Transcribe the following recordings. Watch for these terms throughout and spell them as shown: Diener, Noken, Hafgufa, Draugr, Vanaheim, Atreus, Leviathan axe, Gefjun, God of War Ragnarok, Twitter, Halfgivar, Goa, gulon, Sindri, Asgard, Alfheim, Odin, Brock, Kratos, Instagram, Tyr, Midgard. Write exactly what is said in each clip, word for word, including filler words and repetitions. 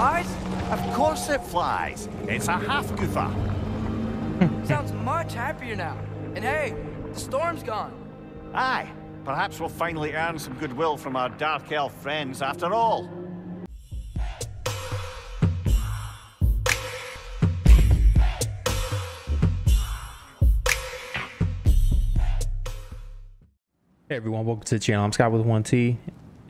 flies? Of course it flies. It's a Hafgufa. Sounds much happier now. And hey, the storm's gone. Aye. Perhaps we'll finally earn some goodwill from our dark elf friends after all. Hey everyone, welcome to the channel. I'm Scott with one T,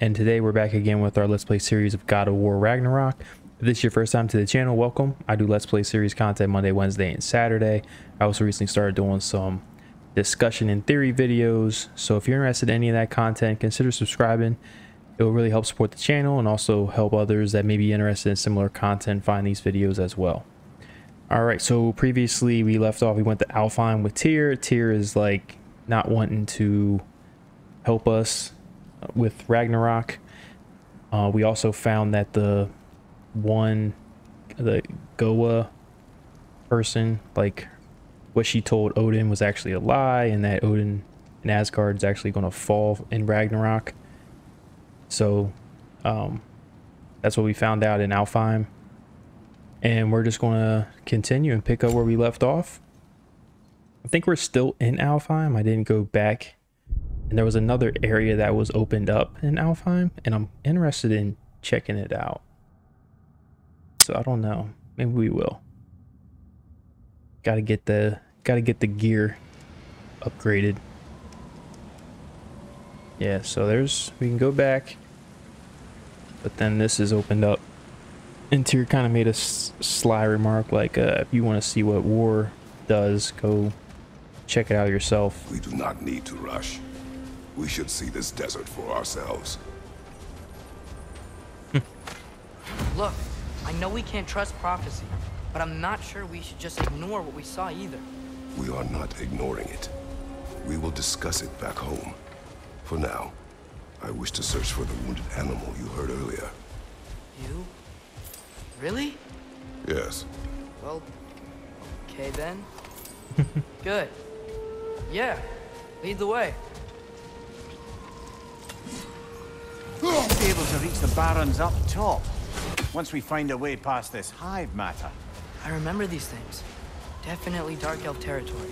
and today we're back again with our Let's Play series of God of War Ragnarok. If this is your first time to the channel, welcome. I do Let's Play series content Monday, Wednesday, and Saturday. I also recently started doing some discussion and theory videos, so if you're interested in any of that content, consider subscribing. It will really help support the channel and also help others that may be interested in similar content find these videos as well. All right, so previously we left off, we went to Alfheim with Tyr. Tyr is like not wanting to help us with Ragnarok. Uh, we also found that the one, the Goa person, like what she told Odin was actually a lie, and that Odin and Asgard is actually going to fall in Ragnarok. So um, that's what we found out in Alfheim. And we're just going to continue and pick up where we left off. I think we're still in Alfheim. I didn't go back. And there was another area that was opened up in Alfheim, and I'm interested in checking it out. So I don't know. Maybe we will. Gotta get the gotta get the gear upgraded. Yeah, so there's we can go back. But then this is opened up. And Tyr kind of made a s sly remark like, uh, if you want to see what war does, go check it out yourself. We do not need to rush. We should see this desert for ourselves. Look, I know we can't trust prophecy, but I'm not sure we should just ignore what we saw either. We are not ignoring it. We will discuss it back home. For now, I wish to search for the wounded animal you heard earlier. You? Really? Yes. Well, okay then. Good. Yeah, lead the way. We'll be able to reach the barons up top, once we find a way past this hive matter. I remember these things. Definitely Dark Elf territory.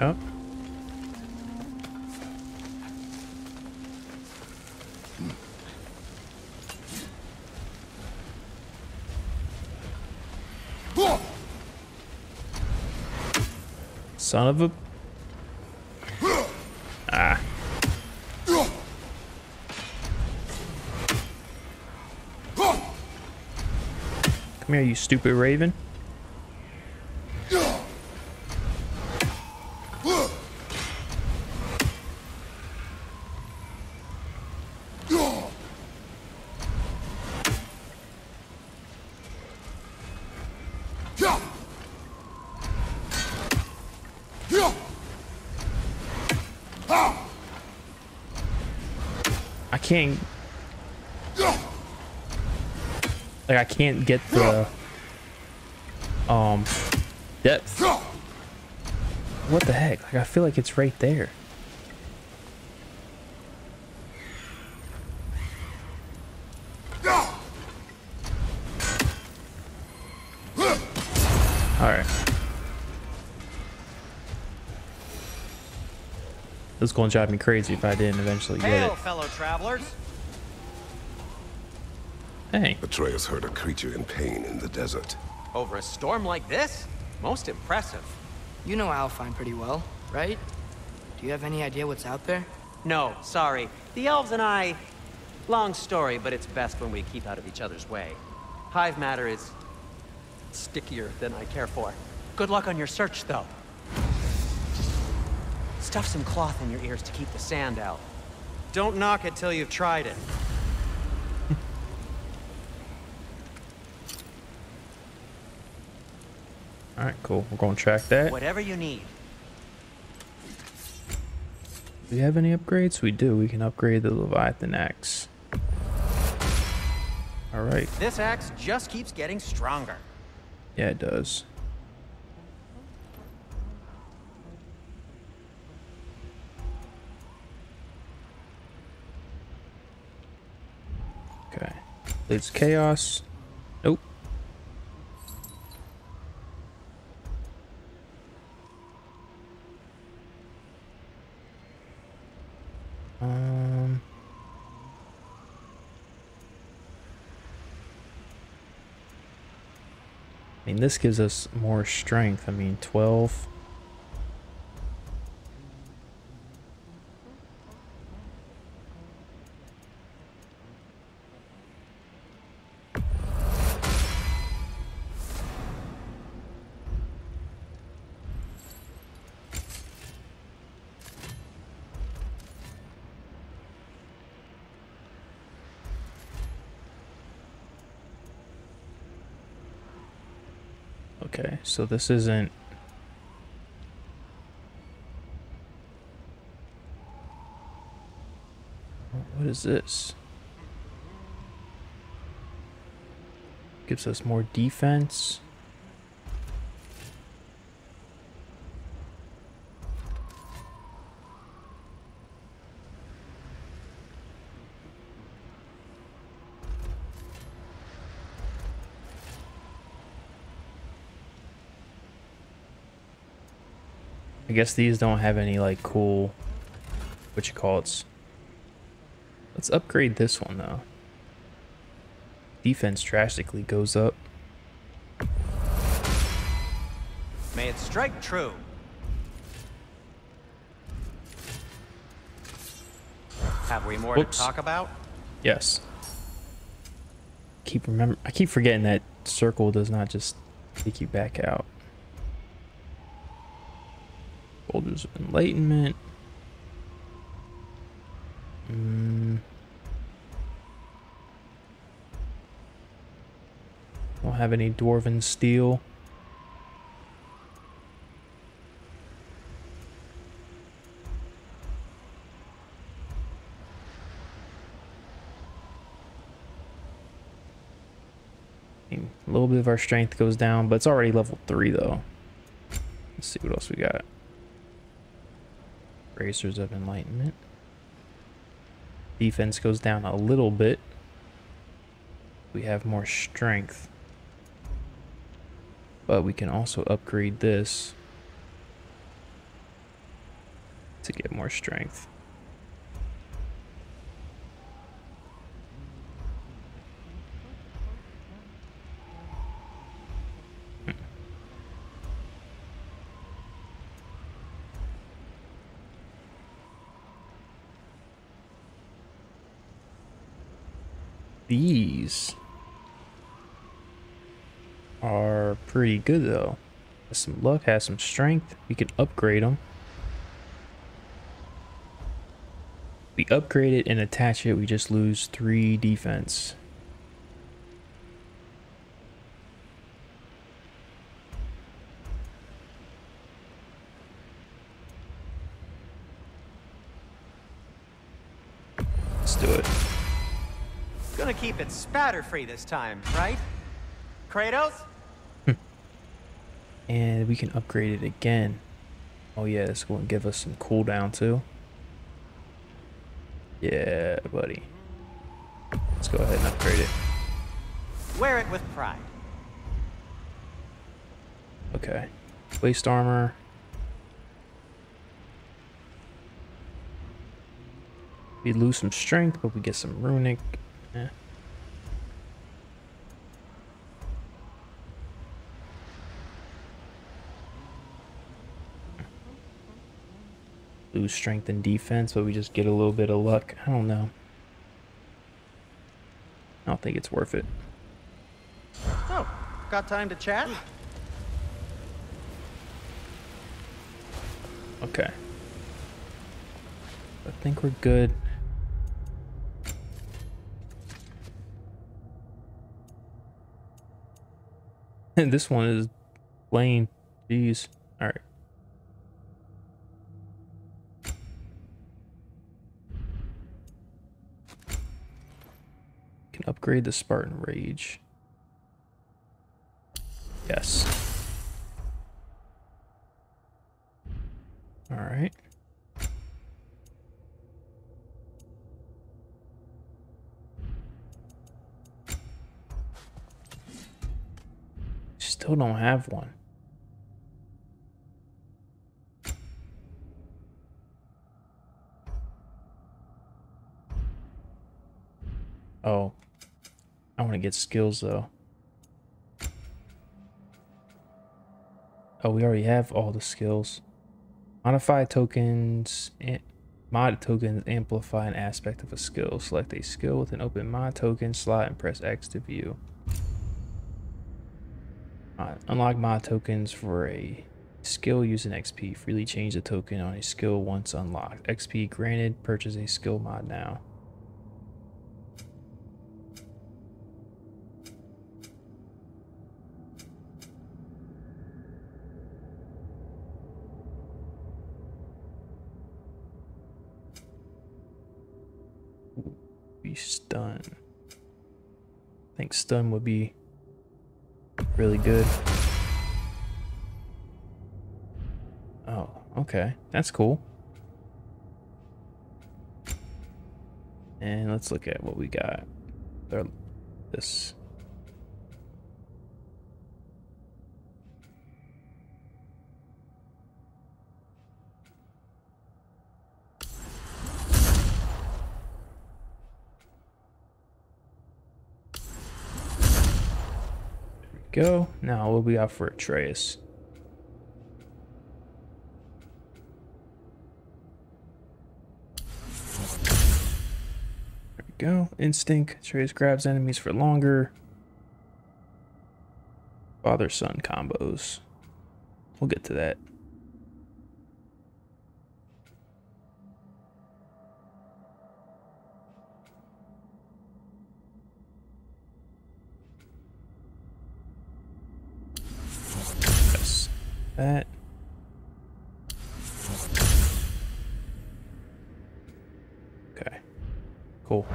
Oh. Son of a... Ah. Come here, you stupid raven. I can't... Like, I can't get the um depth. What the heck? Like, I feel like it's right there. All right. This is gonna drive me crazy if I didn't eventually get it. Hail, fellow travelers. Hey. Atreus heard a creature in pain in the desert. Over a storm like this? Most impressive. You know Alfheim pretty well, right? Do you have any idea what's out there? No, sorry. The elves and I... Long story, but it's best when we keep out of each other's way. Hive matter is... stickier than I care for. Good luck on your search, though. Stuff some cloth in your ears to keep the sand out. Don't knock it till you've tried it. All right, cool. We're going to track that. Whatever you need. Do we have any upgrades? We do. We can upgrade the Leviathan axe. All right. This axe just keeps getting stronger. Yeah, it does. Okay. Okay. It's chaos. Nope. Um. I mean, this gives us more strength. I mean, twelve. Okay, so this isn't... What is this? Gives us more defense. I guess these don't have any like cool, what you call it's. Let's upgrade this one though. Defense drastically goes up. May it strike true. Have we more Whoops. to talk about? Yes. Keep remember. I keep forgetting that circle does not just take you back out. Soldiers of Enlightenment. Mm. Don't have any Dwarven Steel. I mean, a little bit of our strength goes down, but it's already level three though. Let's see what else we got. Bracers of Enlightenment. Defense goes down a little bit. We have more strength. But we can also upgrade this to get more strength. These are pretty good though. Has some luck, has some strength. We can upgrade them. We upgrade it and attach it. We just lose three defense. Let's do it. Gonna keep it spatter free this time, right, Kratos? And we can upgrade it again. Oh yeah, it's going to give us some cooldown too. Yeah, buddy. Let's go ahead and upgrade it. Wear it with pride. Okay. Waist armor. We lose some strength, but we get some runic. Yeah. Lose strength and defense, but we just get a little bit of luck. I don't know. I don't think it's worth it. Oh, got time to chat? Okay. I think we're good. This one is plain. Jeez. All right. Can upgrade the Spartan Rage. Yes. All right. still don't have one. Oh, I want to get skills though. Oh, we already have all the skills. Modify tokens, mod tokens amplify an aspect of a skill. Select a skill with an open mod token slot and press X to view. Mod, unlock mod tokens for a skill using X P. Freely change the token on a skill once unlocked. X P granted. Purchase a skill mod now. Stun. I think stun would be really good. Oh, okay. That's cool. And let's look at what we got. This. Go. Now what we got for Atreus? There we go. Instinct. Atreus grabs enemies for longer. Father-son combos. We'll get to that. That. Okay, cool.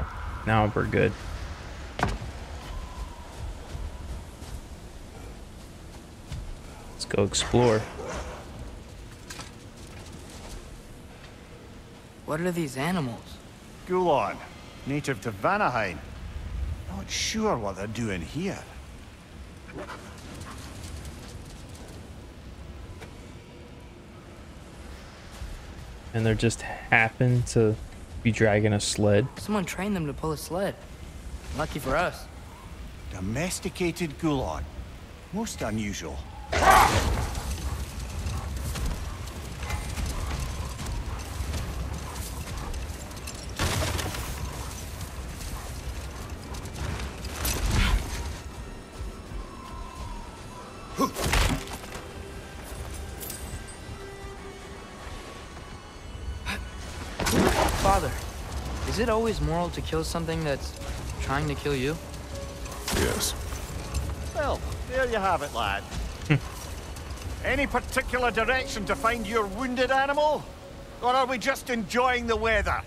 Now we're good. Let's go explore. What are these animals? Gulon, native to Vanaheim. Not sure what they're doing here. And they just happen to be dragging a sled. Someone trained them to pull a sled. Lucky for us. Domesticated gulon. Most unusual. Is it always moral to kill something that's trying to kill you? Yes. Well, there you have it, lad. Any particular direction to find your wounded animal? Or are we just enjoying the weather?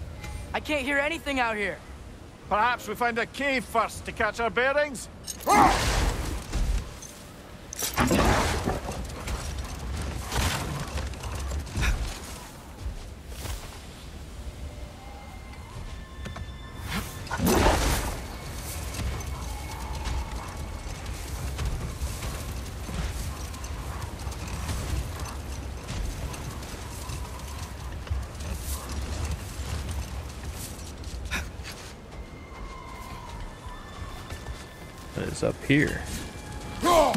I can't hear anything out here. Perhaps we find a cave first to catch our bearings? Up here. Oh!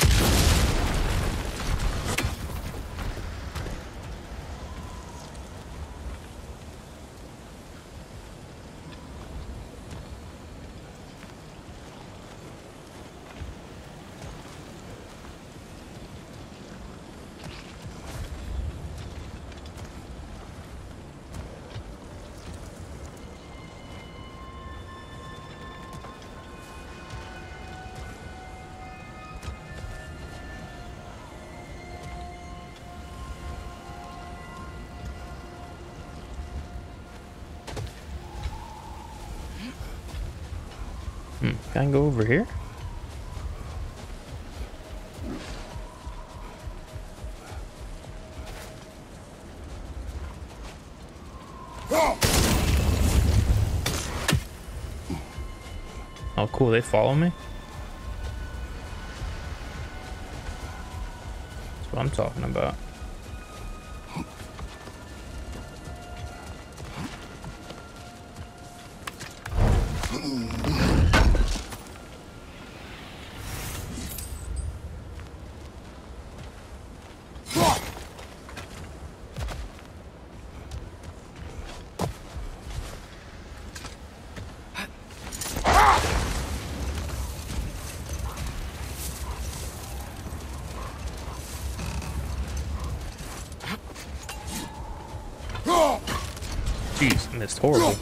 Can I go over here? Oh, cool. They follow me. what I'm talking about. Jeez, missed horrible.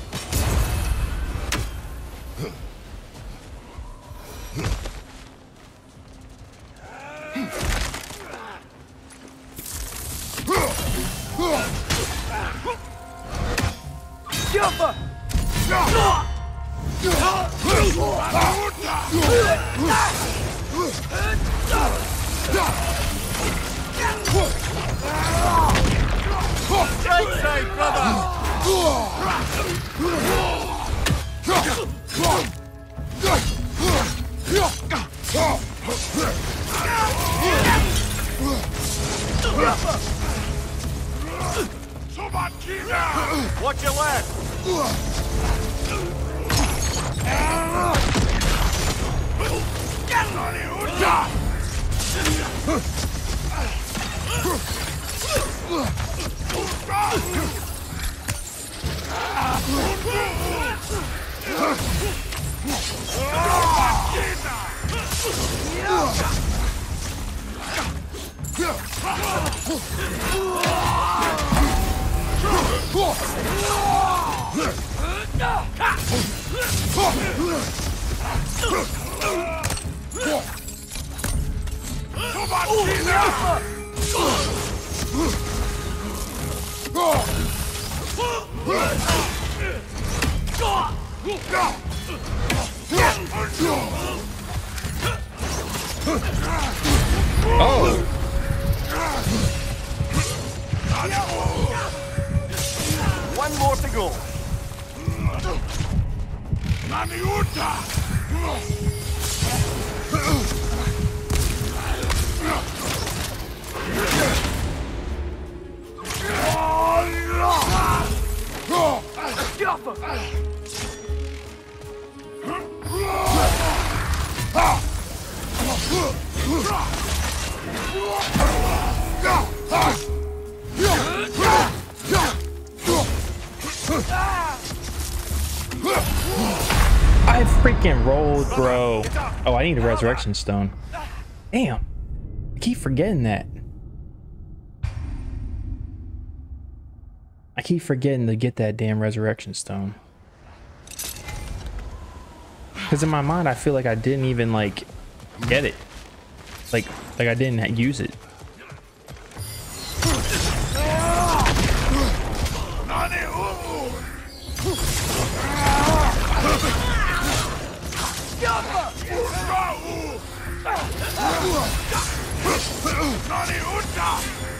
Watch your left! Oh! One more to go. I freaking rolled, bro. Oh, I need a resurrection stone. Damn. I keep forgetting that. I keep forgetting to get that damn resurrection stone. Because in my mind, I feel like I didn't even, like, get it. Like, like I didn't use it.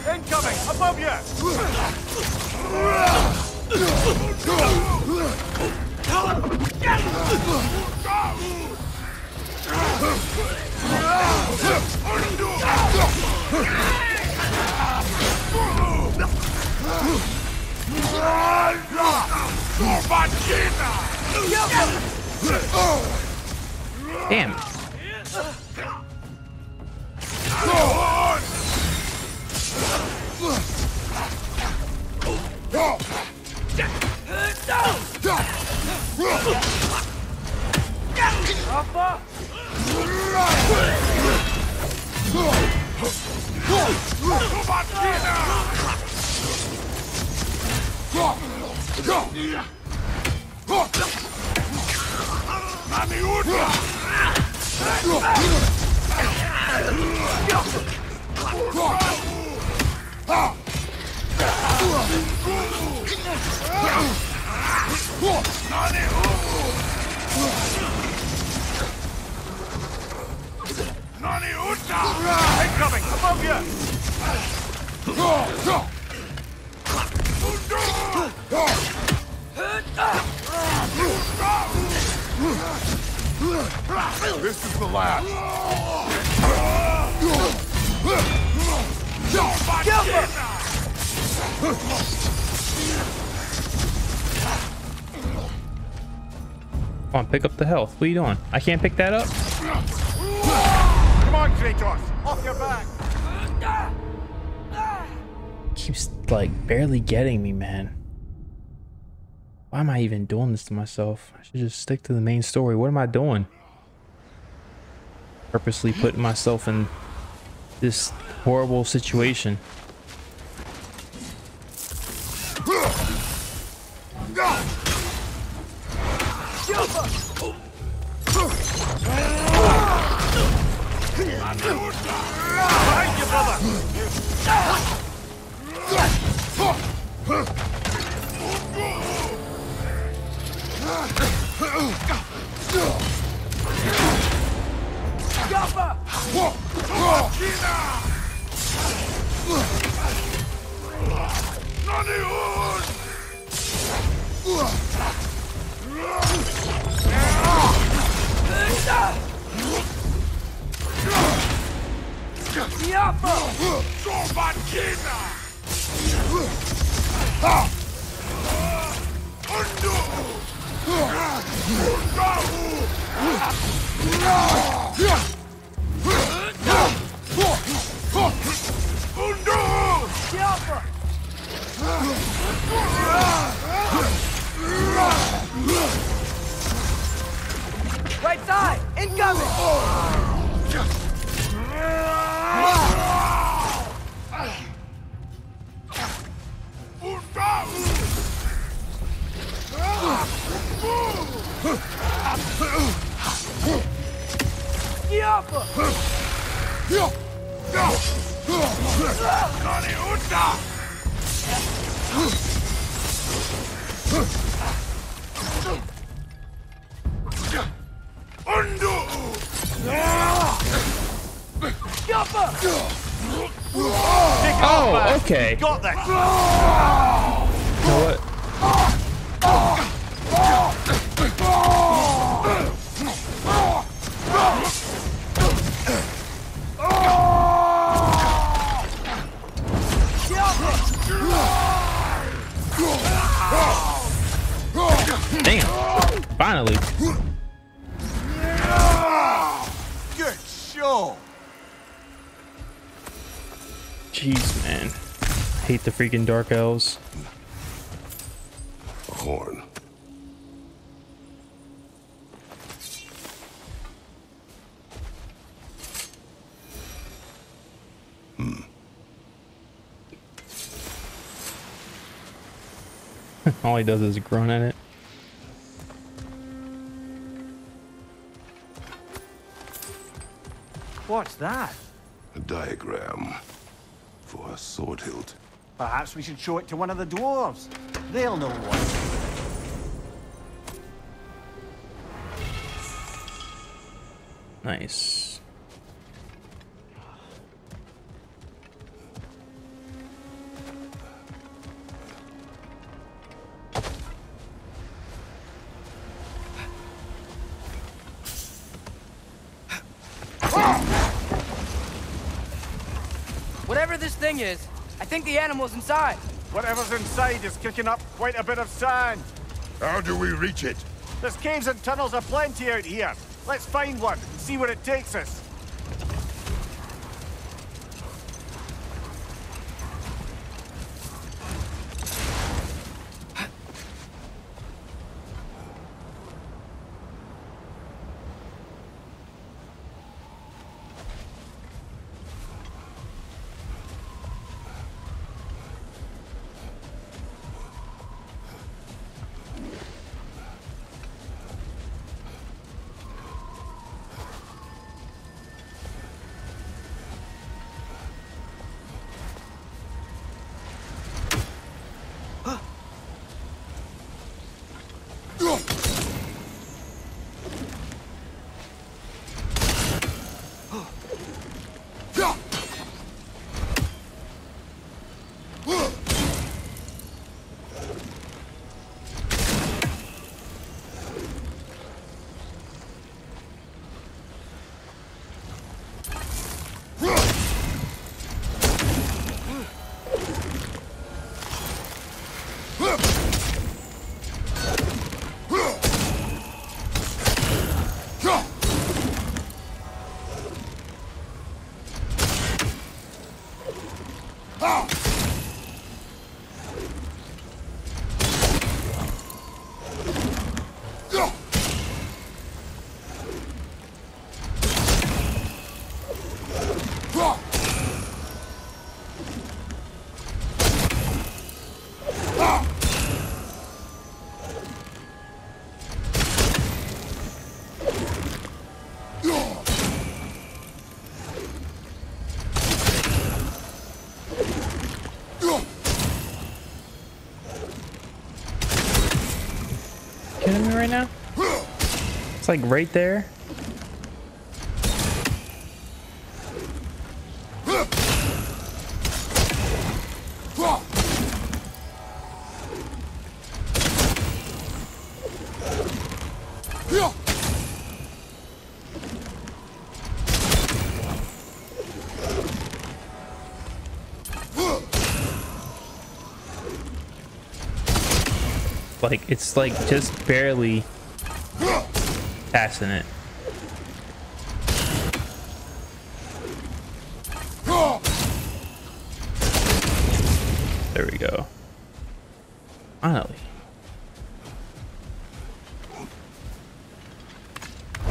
Incoming! Above you! Damn it. Incoming! Above you! This is the last! Come on, pick up the health. What are you doing? I can't pick that up. Come on, Kratos, off your back. Keeps like barely getting me, man. Why am I even doing this to myself? I should just stick to the main story. What am I doing? Purposely putting myself in this horrible situation. Oh, okay. Got that. You know what? Damn. Finally. Good show. Jeez, man. I hate the freaking dark elves. Horn. Hmm. All he does is groan at it. What's that? A diagram. For a sword hilt. Perhaps we should show it to one of the dwarves. They'll know what. Nice. Is, I think the animal's inside. Whatever's inside is kicking up quite a bit of sand. How do we reach it? There's caves and tunnels aplenty out here. Let's find one and see where it takes us. enemy right now? It's like right there. Like, it's like just barely passing it. There we go. Finally. So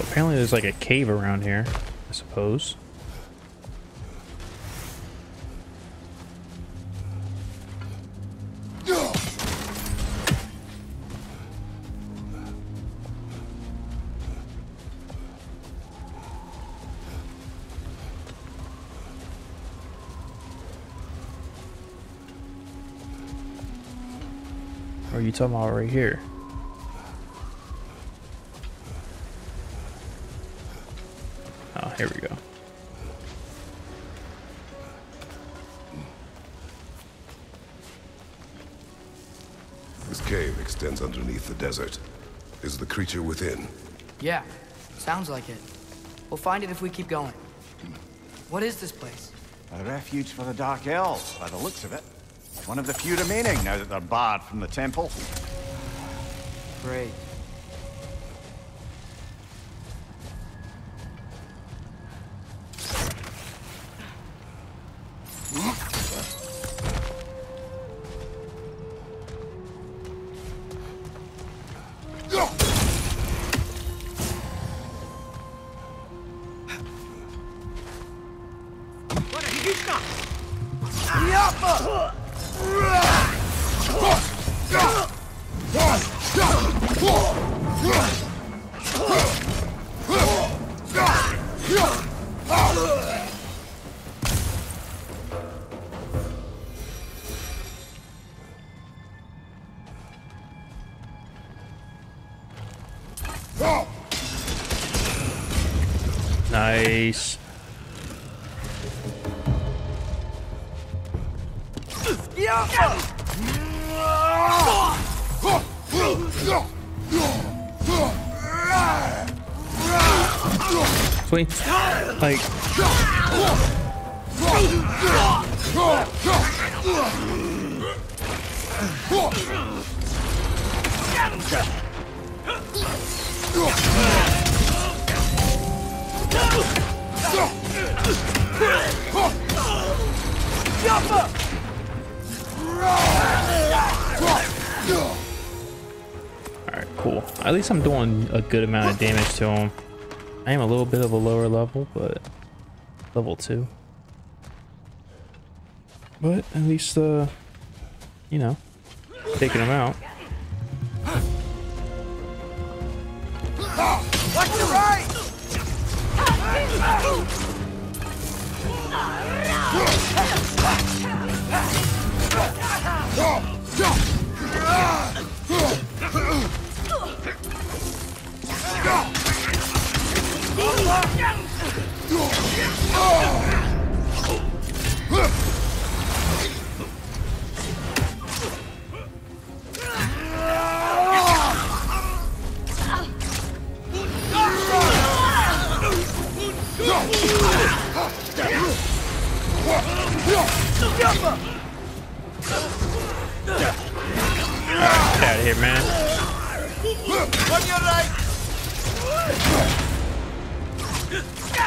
apparently there's like a cave around here, I suppose. Or are you talking about right here? Oh, here we go. This cave extends underneath the desert. Is the creature within? Yeah, sounds like it. We'll find it if we keep going. What is this place? A refuge for the Dark Elves, by the looks of it. One of the few remaining, now that they're barred from the temple. Great. Nice. Sweet. Like. Alright, cool. At least I'm doing a good amount of damage to him. I am a little bit of a lower level, but level two. But at least, uh, you know, taking him out. Watch your right! Out of here, man. On your right. Get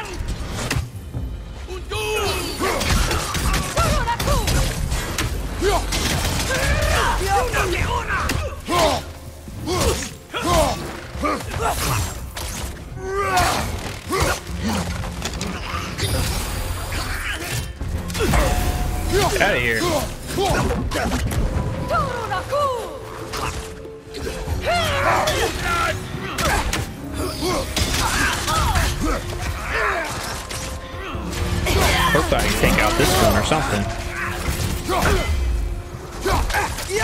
out of here. Hope I can take out this one or something. One.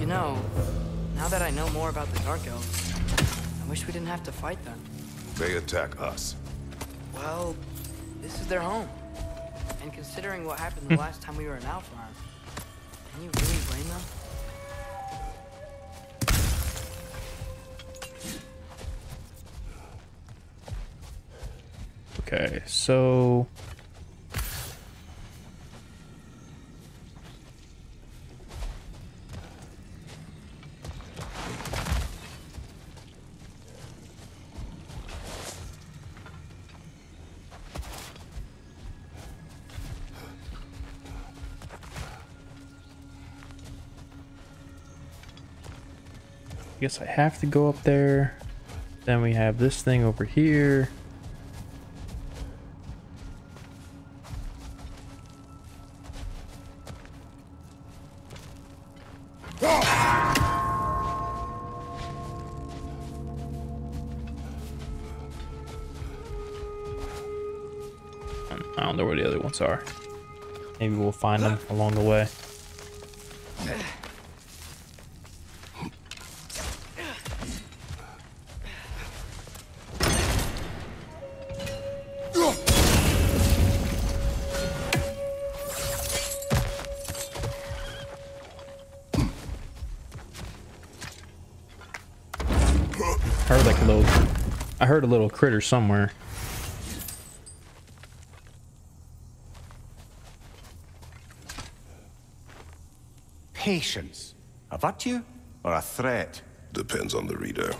You know, now that I know more about the Dark Elves, I wish we didn't have to fight them. They attack us. Well, this is their home. And considering what happened the last time we were in Alfheim, can you really blame them? Okay, so I guess I have to go up there. Then we have this thing over here. Are. Maybe we'll find them along the way. I heard like a little I heard a little critter somewhere. Patience. A virtue or a threat? Depends on the reader.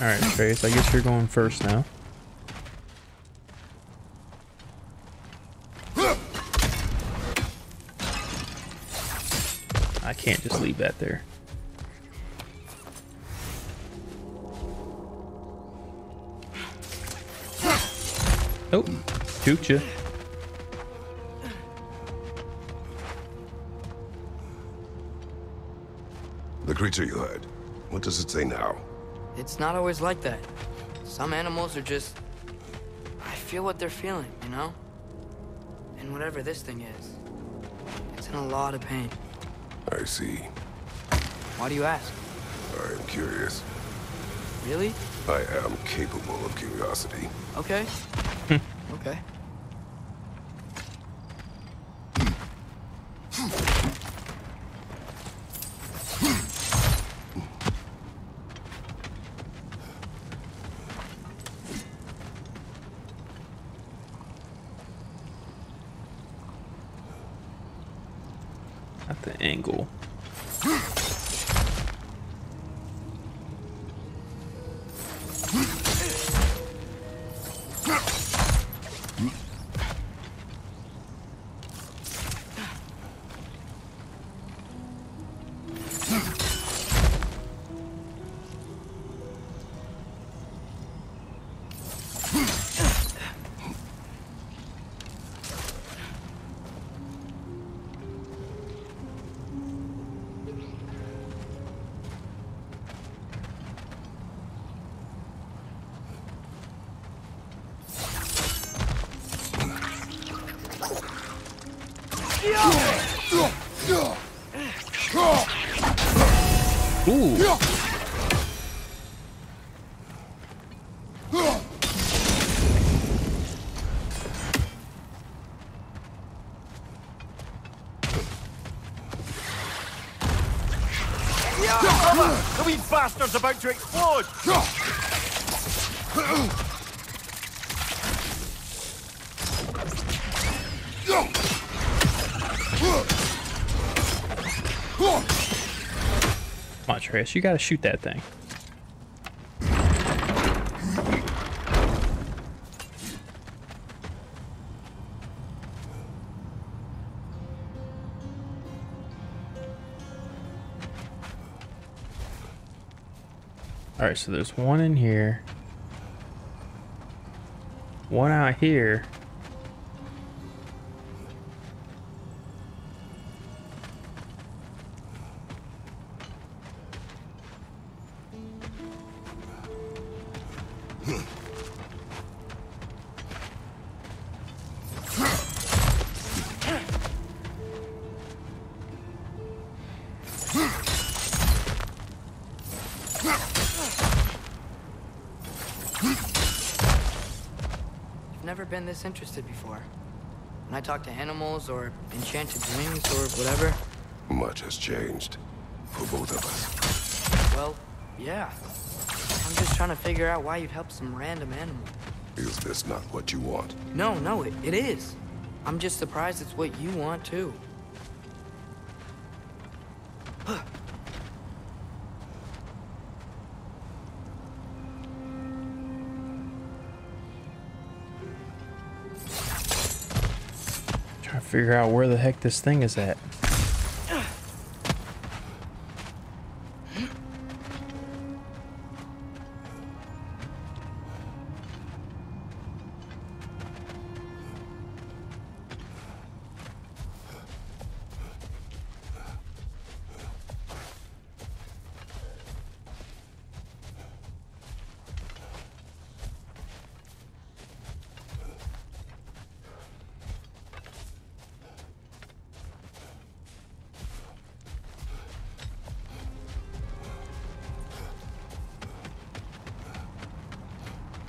Alright, Trace, I guess you're going first now. I can't just leave that there. Oh, duked you. The creature you heard, what does it say now? It's not always like that. Some animals are just... I feel what they're feeling, you know? And whatever this thing is, it's in a lot of pain. I see. Why do you ask? I am curious. Really? I am capable of curiosity. Okay. Okay. At the angle. The wee bastard's about to explode! Come on, Trace, you gotta shoot that thing. Alright, so there's one in here. One out here. Been this interested before. When I talk to animals or enchanted wings or whatever. Much has changed for both of us. Well, yeah. I'm just trying to figure out why you'd help some random animal. Is this not what you want? No, no, it, it is. I'm just surprised it's what you want too. Figure out where the heck this thing is at.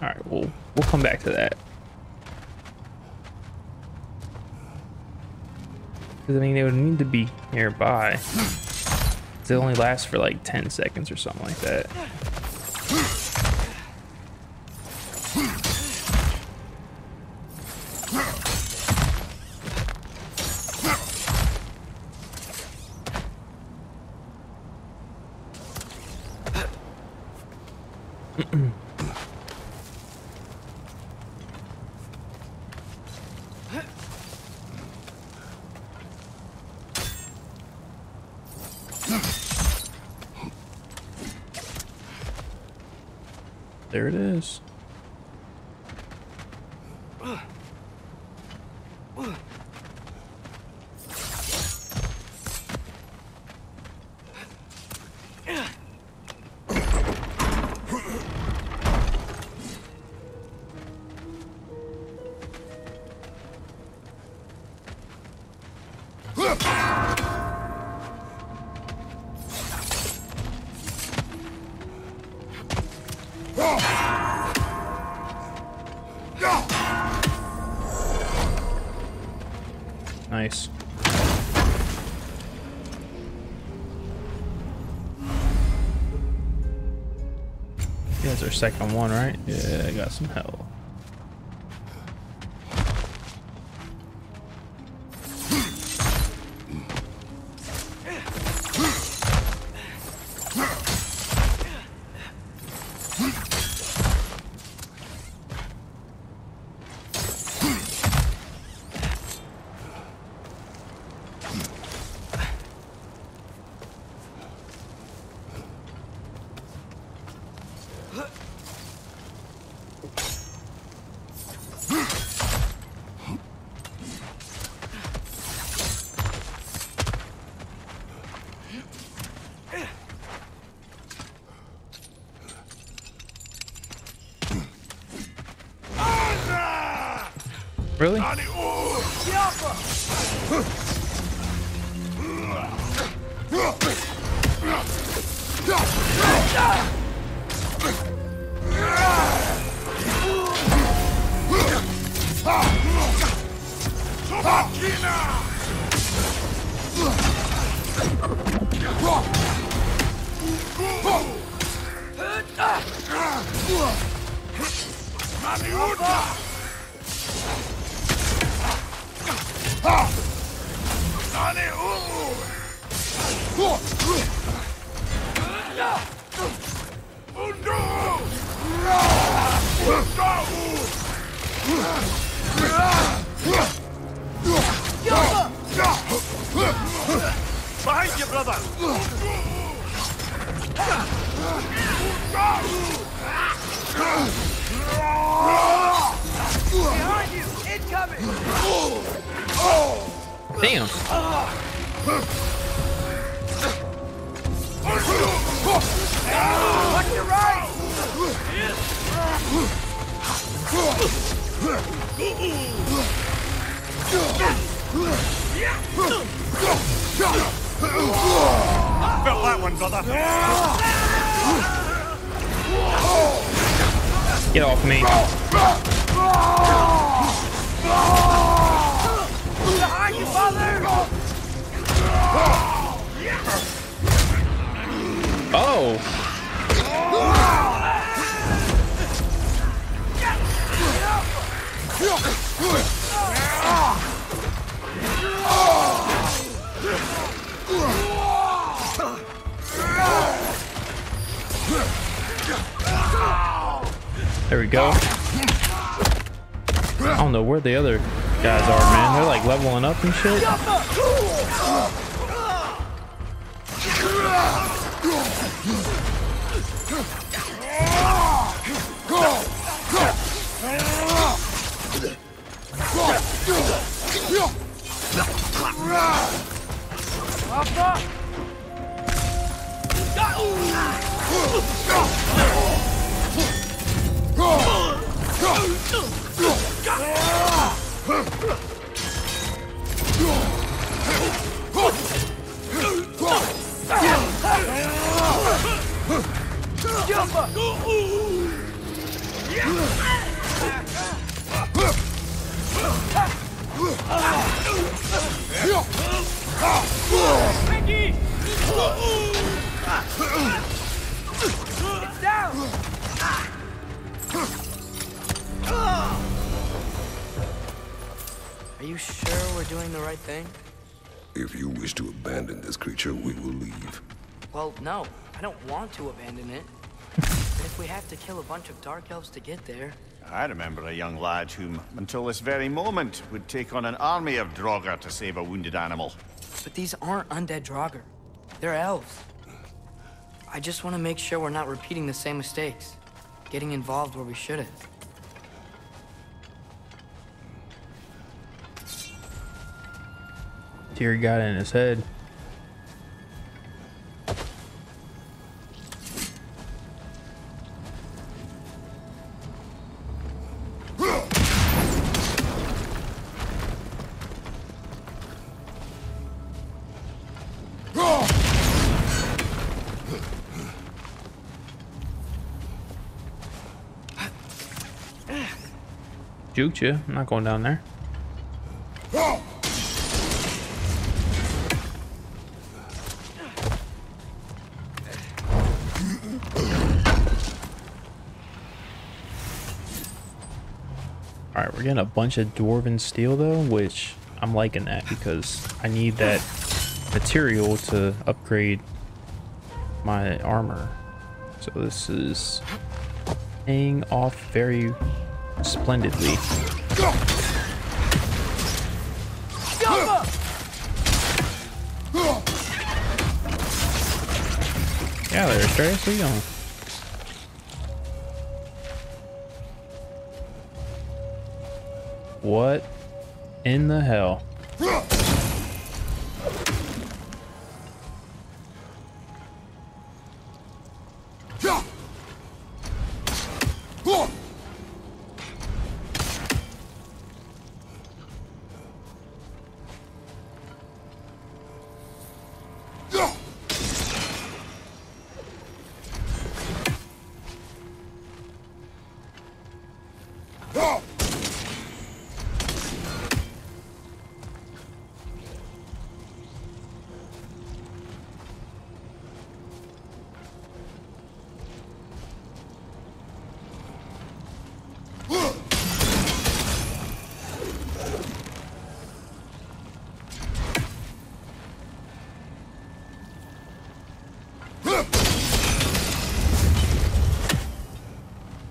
Alright, we'll, we'll come back to that. Because, I mean, they would need to be nearby. It only lasts for like ten seconds or something like that. There it is. Nice. Yeah, that's our second one, right? Yeah, I got some hell. Really? Behind you, brother! Behind you! Incoming! Damn. Look to right! Felt that one, brother. Get off me. Behind you, mother! Oh! There we go. I don't know where the other guys are, man. They're like leveling up and shit. Are you sure we're doing the right thing? If you wish to abandon this creature, we will leave. Well, no, I don't want to abandon it. But if we have to kill a bunch of dark elves to get there... I remember a young lad whom, until this very moment, would take on an army of Draugr to save a wounded animal. But these aren't undead Draugr. They're elves. I just want to make sure we're not repeating the same mistakes. Getting involved where we shouldn't. Tyr got it in his head. Juked you. I'm not going down there. Alright, we're getting a bunch of dwarven steel though, which I'm liking that because I need that material to upgrade my armor. So this is paying off very splendidly. Yeah, there, Atreus, where you going? What in the hell?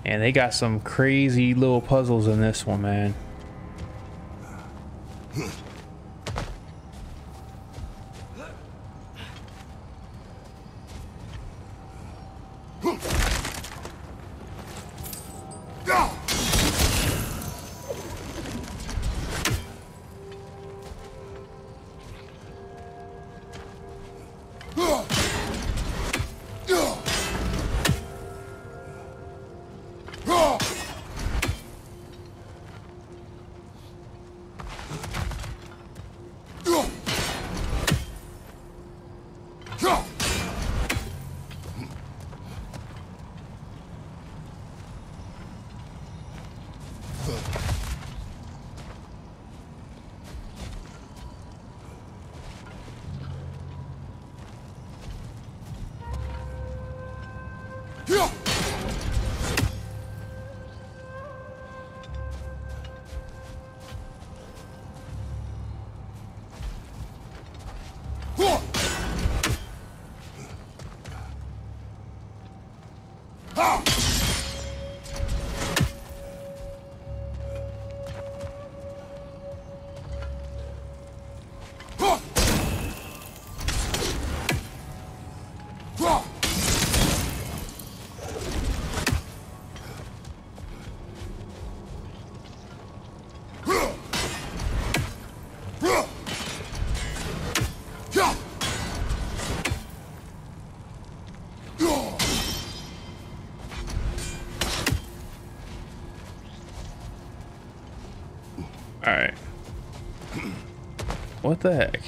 And they got some crazy little puzzles in this one, man. What the heck?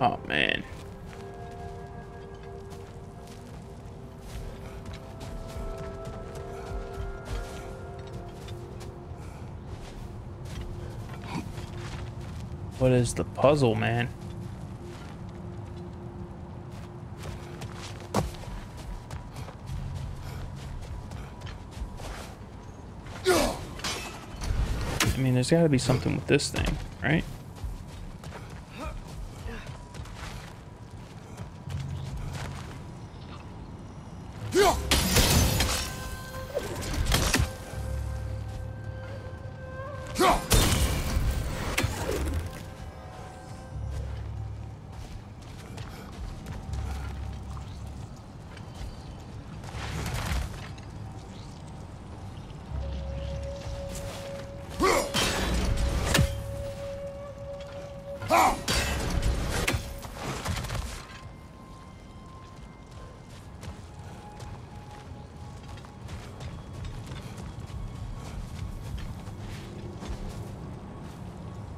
Oh, man. What is the puzzle, man? I mean, there's got to be something with this thing, right?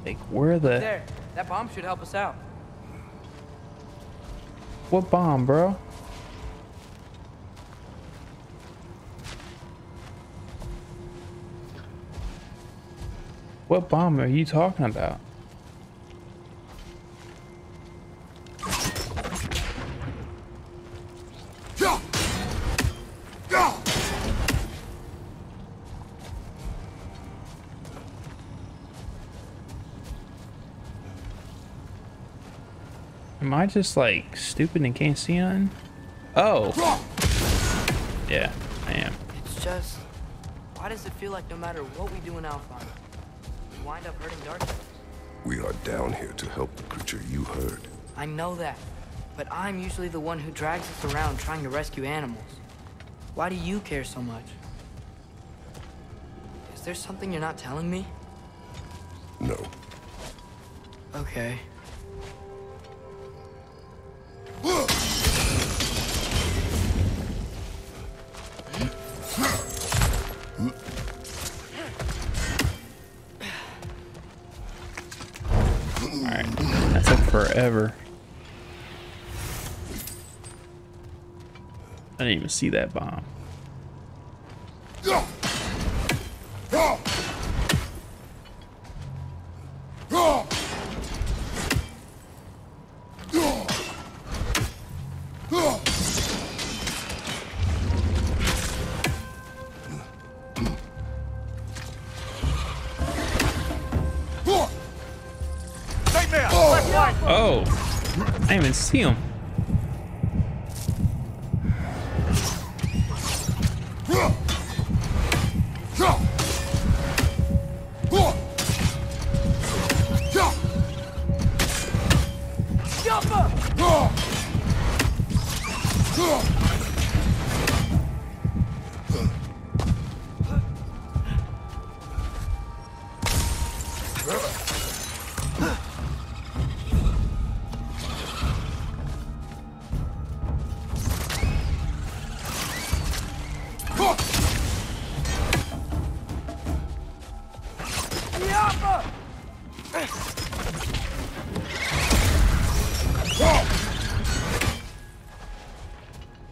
Like, where the... There, that bomb should help us out. What bomb, bro? What bomb are you talking about? Am I just like stupid and can't see nothing? Oh. Yeah, I am. It's just, why does it feel like no matter what we do in Alfheim, we wind up hurting darkness? We are down here to help the creature you hurt. I know that, but I'm usually the one who drags us around trying to rescue animals. Why do you care so much? Is there something you're not telling me? No. Okay. Forever. I didn't even see that bomb. Oh, I didn't even see him.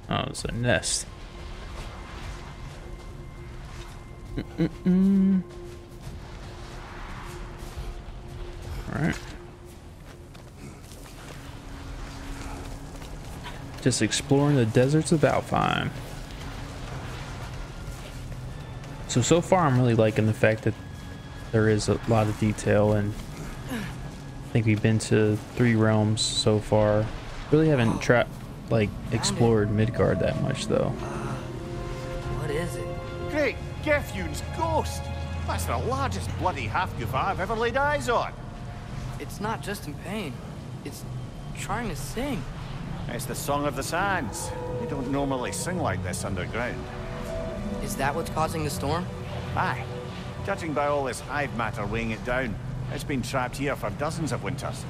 Oh, it's a nest. Mm-mm-mm. All right. Just exploring the deserts of Alfheim. So, so far I'm really liking the fact that there is a lot of detail and think we've been to three realms so far. Really haven't tra- like explored Midgard that much though. What is it? Great Gefjun's ghost! That's the largest bloody Halfgivar I've ever laid eyes on. It's not just in pain. It's trying to sing. It's the Song of the Sands. We don't normally sing like this underground. Is that what's causing the storm? Aye. Judging by all this hive matter weighing it down, it's been trapped here for dozens of winters.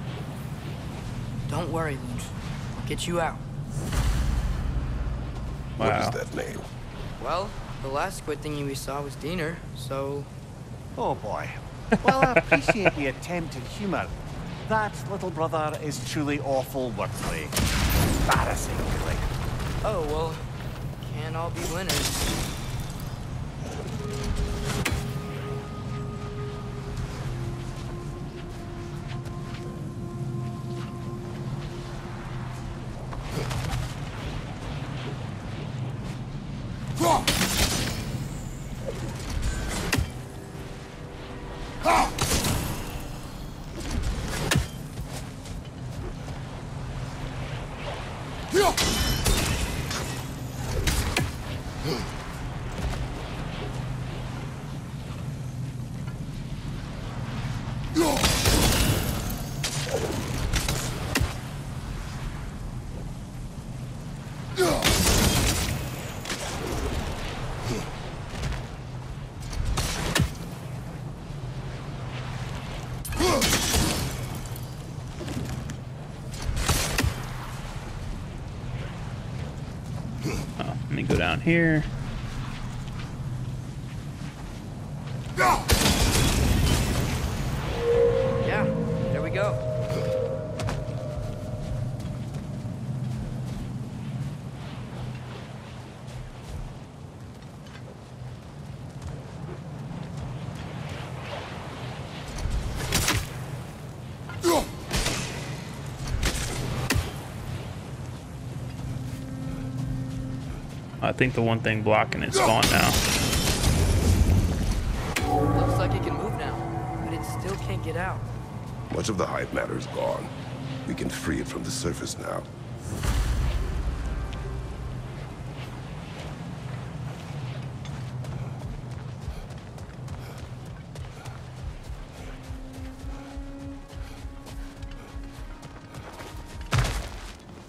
Don't worry, Luge. I'll get you out. Wow. What is that name? Well, the last squid thingy we saw was Diener, so... Oh boy. Well, I appreciate the attempt at humor. That, little brother, is truly awful wordplay. Embarrassingly. Oh, well, can't all be winners. Down here. Yeah, there we go. I think the one thing blocking it's gone now. Looks like it can move now, but it still can't get out. Much of the hive matter is gone. We can free it from the surface now.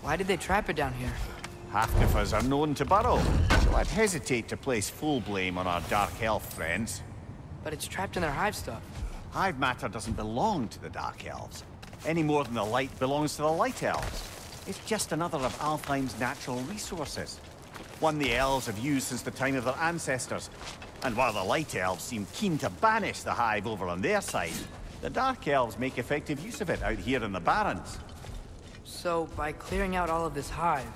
Why did they trap it down here? Hafgufas are known to burrow, so I'd hesitate to place full blame on our dark elf friends. But it's trapped in their hive stuff. Hive matter doesn't belong to the dark elves, any more than the light belongs to the light elves. It's just another of Alfheim's natural resources. One the elves have used since the time of their ancestors. And while the light elves seem keen to banish the hive over on their side, the dark elves make effective use of it out here in the Barrens. So, by clearing out all of this hive,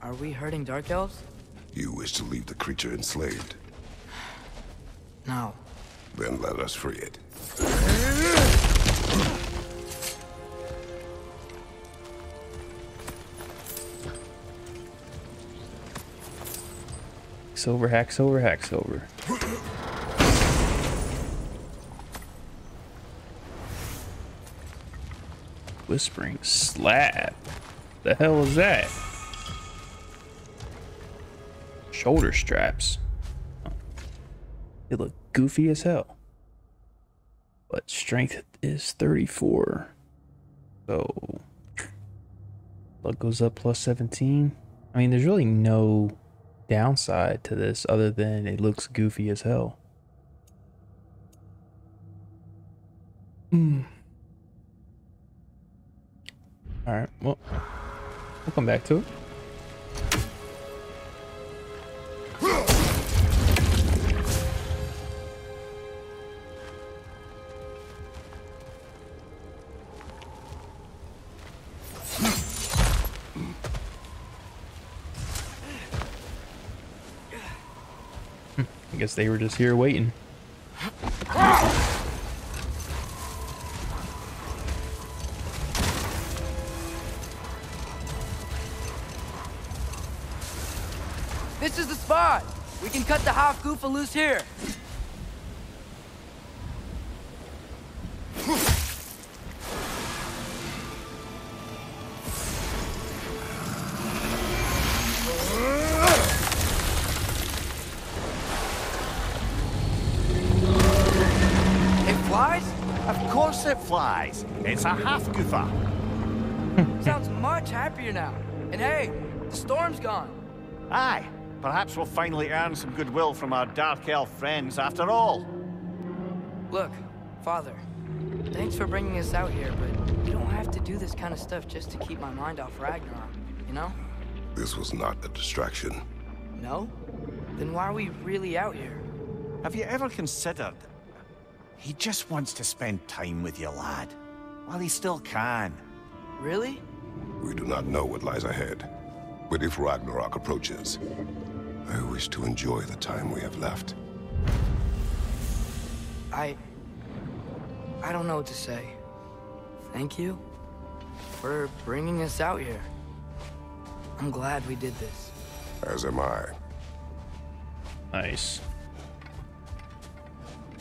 are we hurting dark elves? You wish to leave the creature enslaved? No. Then let us free it. Hacks over, hacks over, hacks over. Whispering slab. The hell is that? Shoulder straps. They look goofy as hell. But strength is thirty-four. So luck goes up plus seventeen. I mean, there's really no downside to this other than it looks goofy as hell. Mm. Alright, well, we'll come back to it. I guess they were just here waiting. This is the spot! We can cut the Hafgufa loose here! flies. It's a Hafgufa. Sounds much happier now. And hey, the storm's gone. Aye. Perhaps we'll finally earn some goodwill from our Dark Elf friends after all. Look, Father, thanks for bringing us out here, but you don't have to do this kind of stuff just to keep my mind off Ragnarok, you know? This was not a distraction. No? Then why are we really out here? Have you ever considered? He just wants to spend time with you, lad. While he still can. Really? We do not know what lies ahead. But if Ragnarok approaches, I wish to enjoy the time we have left. I... I don't know what to say. Thank you for bringing us out here. I'm glad we did this. As am I. Nice.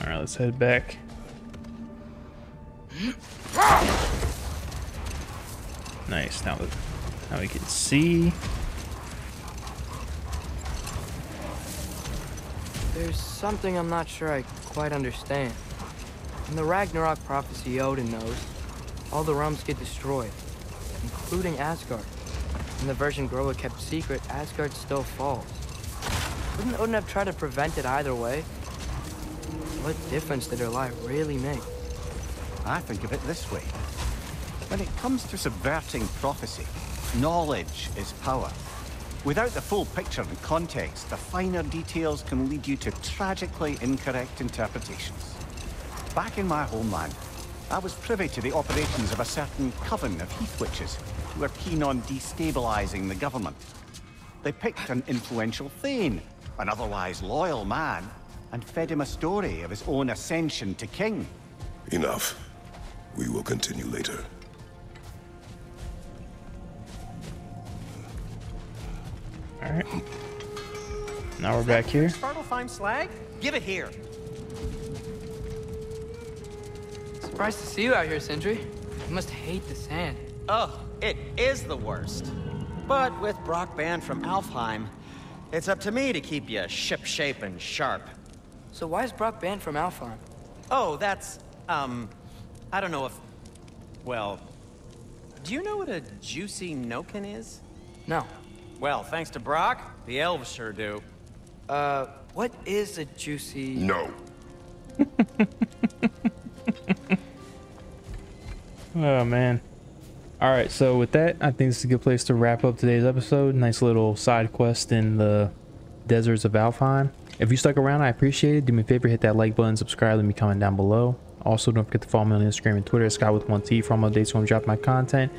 All right, let's head back. Nice. Now, now we can see. There's something I'm not sure I quite understand. In the Ragnarok prophecy, Odin knows all the realms get destroyed, including Asgard. In the version Goa kept secret, Asgard still falls. Wouldn't Odin have tried to prevent it either way? What difference did her life really make? I think of it this way. When it comes to subverting prophecy, knowledge is power. Without the full picture and context, the finer details can lead you to tragically incorrect interpretations. Back in my homeland, I was privy to the operations of a certain coven of heath witches who were keen on destabilizing the government. They picked an influential Thane, an otherwise loyal man, and fed him a story of his own ascension to king. Enough. We will continue later. Alright. Now we're back here. Alfheim slag? Give it here. Surprised to see you out here, Sindri. You must hate the sand. Oh, it is the worst. But with Brock banned from Alfheim, it's up to me to keep you ship-shape and sharp. So why is Brock banned from Alfheim? Oh, that's, um, I don't know if... Well, do you know what a juicy Noken is? No. Well, thanks to Brock, the elves sure do. Uh, what is a juicy... No. Oh, man. Alright, so with that, I think this is a good place to wrap up today's episode. Nice little side quest in the deserts of Alfheim. If you stuck around, I appreciate it. Do me a favor, hit that like button, subscribe, let me comment down below. Also, don't forget to follow me on Instagram and Twitter, Scott with one T, for all my updates when I drop my content.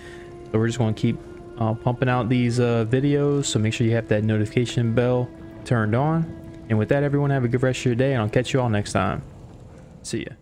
So we're just going to keep uh, pumping out these uh, videos, so make sure you have that notification bell turned on. And with that, everyone, have a good rest of your day, and I'll catch you all next time. See ya.